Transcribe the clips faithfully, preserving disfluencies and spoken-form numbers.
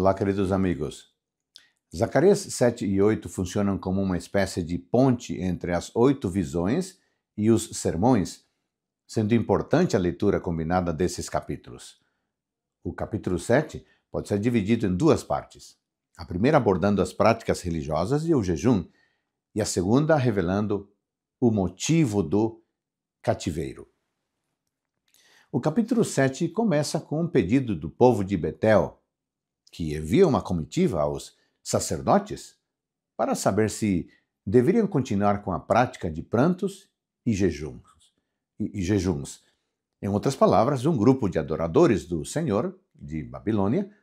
Olá, queridos amigos. Zacarias sete e oito funcionam como uma espécie de ponte entre as oito visões e os sermões, sendo importante a leitura combinada desses capítulos. O capítulo sete pode ser dividido em duas partes. A primeira abordando as práticas religiosas e o jejum, e a segunda revelando o motivo do cativeiro. O capítulo sete começa com um pedido do povo de Betel, que envia uma comitiva aos sacerdotes para saber se deveriam continuar com a prática de prantos e jejuns. E, e jejuns. Em outras palavras, um grupo de adoradores do Senhor, de Babilônia,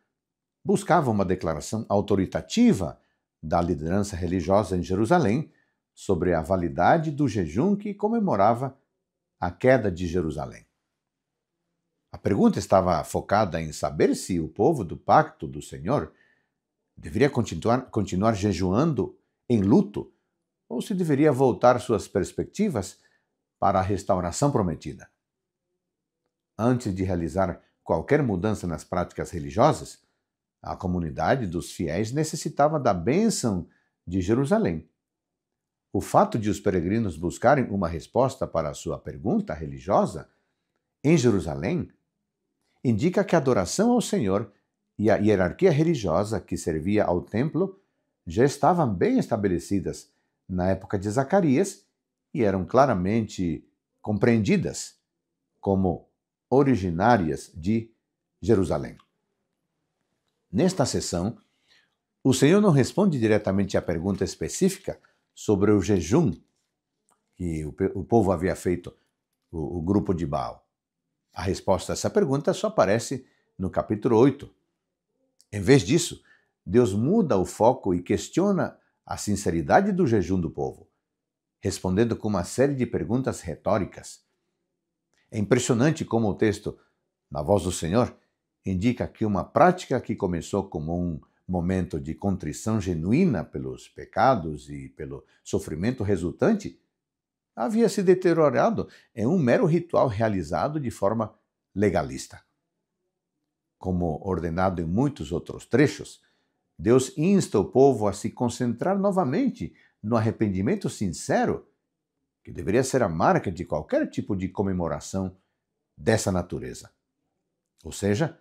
buscava uma declaração autoritativa da liderança religiosa em Jerusalém sobre a validade do jejum que comemorava a queda de Jerusalém. A pergunta estava focada em saber se o povo do Pacto do Senhor deveria continuar, continuar jejuando em luto ou se deveria voltar suas perspectivas para a restauração prometida. Antes de realizar qualquer mudança nas práticas religiosas, a comunidade dos fiéis necessitava da bênção de Jerusalém. O fato de os peregrinos buscarem uma resposta para a sua pergunta religiosa em Jerusalém indica que a adoração ao Senhor e a hierarquia religiosa que servia ao templo já estavam bem estabelecidas na época de Zacarias e eram claramente compreendidas como originárias de Jerusalém. Nesta sessão, o Senhor não responde diretamente à pergunta específica sobre o jejum que o povo havia feito, o grupo de Baal. A resposta a essa pergunta só aparece no capítulo oito. Em vez disso, Deus muda o foco e questiona a sinceridade do jejum do povo, respondendo com uma série de perguntas retóricas. É impressionante como o texto, na voz do Senhor, indica que uma prática que começou como um momento de contrição genuína pelos pecados e pelo sofrimento resultante havia se deteriorado em um mero ritual realizado de forma legalista. Como ordenado em muitos outros trechos, Deus insta o povo a se concentrar novamente no arrependimento sincero, que deveria ser a marca de qualquer tipo de comemoração dessa natureza. Ou seja,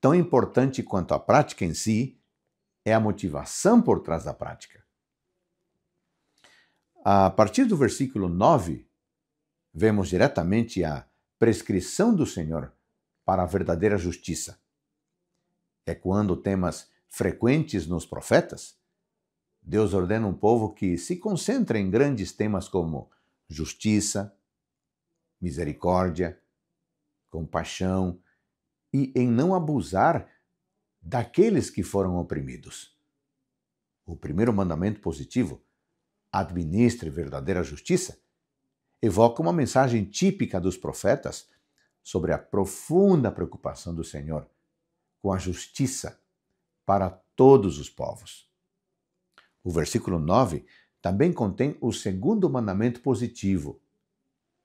tão importante quanto a prática em si, é a motivação por trás da prática. A partir do versículo nove, vemos diretamente a prescrição do Senhor para a verdadeira justiça. Ecoando temas frequentes nos profetas, Deus ordena um povo que se concentre em grandes temas como justiça, misericórdia, compaixão e em não abusar daqueles que foram oprimidos. O primeiro mandamento positivo, administre verdadeira justiça, evoca uma mensagem típica dos profetas sobre a profunda preocupação do Senhor com a justiça para todos os povos. O versículo nove também contém o segundo mandamento positivo,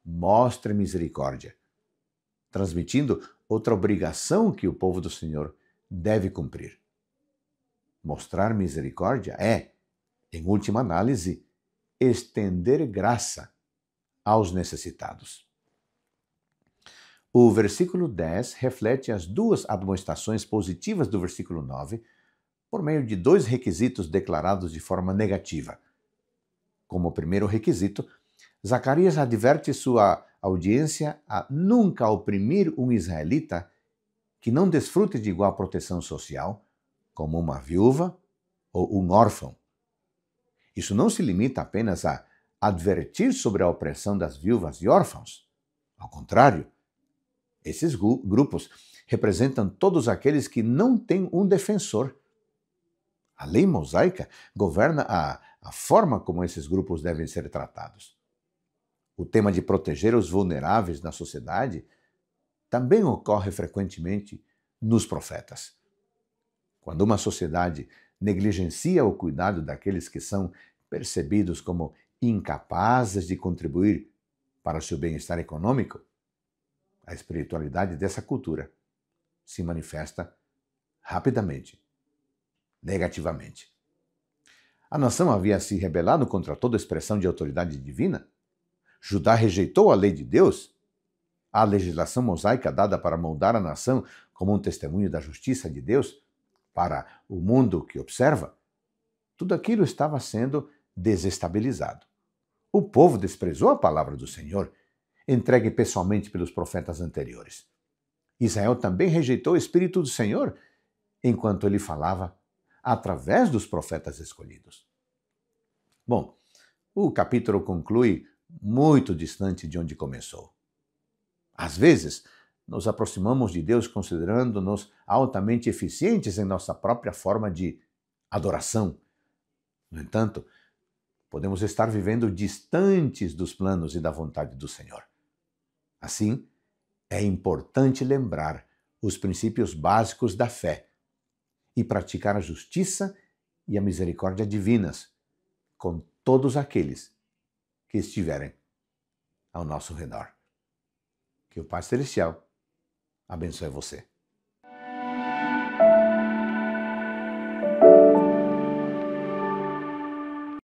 mostre misericórdia, transmitindo outra obrigação que o povo do Senhor deve cumprir. Mostrar misericórdia é, em última análise, estender graça aos necessitados. O versículo dez reflete as duas admoestações positivas do versículo nove por meio de dois requisitos declarados de forma negativa. Como primeiro requisito, Zacarias adverte sua audiência a nunca oprimir um israelita que não desfrute de igual proteção social, como uma viúva ou um órfão. Isso não se limita apenas a advertir sobre a opressão das viúvas e órfãos. Ao contrário, esses grupos representam todos aqueles que não têm um defensor. A lei mosaica governa a, a forma como esses grupos devem ser tratados. O tema de proteger os vulneráveis na sociedade também ocorre frequentemente nos profetas. Quando uma sociedade negligencia o cuidado daqueles que são percebidos como incapazes de contribuir para o seu bem-estar econômico, a espiritualidade dessa cultura se manifesta rapidamente negativamente. A nação havia se rebelado contra toda expressão de autoridade divina. Judá rejeitou a lei de Deus, a legislação mosaica dada para moldar a nação como um testemunho da justiça de Deus para o mundo que observa. Tudo aquilo estava sendo desestabilizado. O povo desprezou a palavra do Senhor, entregue pessoalmente pelos profetas anteriores. Israel também rejeitou o Espírito do Senhor, enquanto ele falava através dos profetas escolhidos. Bom, o capítulo conclui muito distante de onde começou. Às vezes, nos aproximamos de Deus considerando-nos altamente eficientes em nossa própria forma de adoração. No entanto, podemos estar vivendo distantes dos planos e da vontade do Senhor. Assim, é importante lembrar os princípios básicos da fé e praticar a justiça e a misericórdia divinas com todos aqueles que estiverem ao nosso redor. Que o Pai Celestial abençoe você.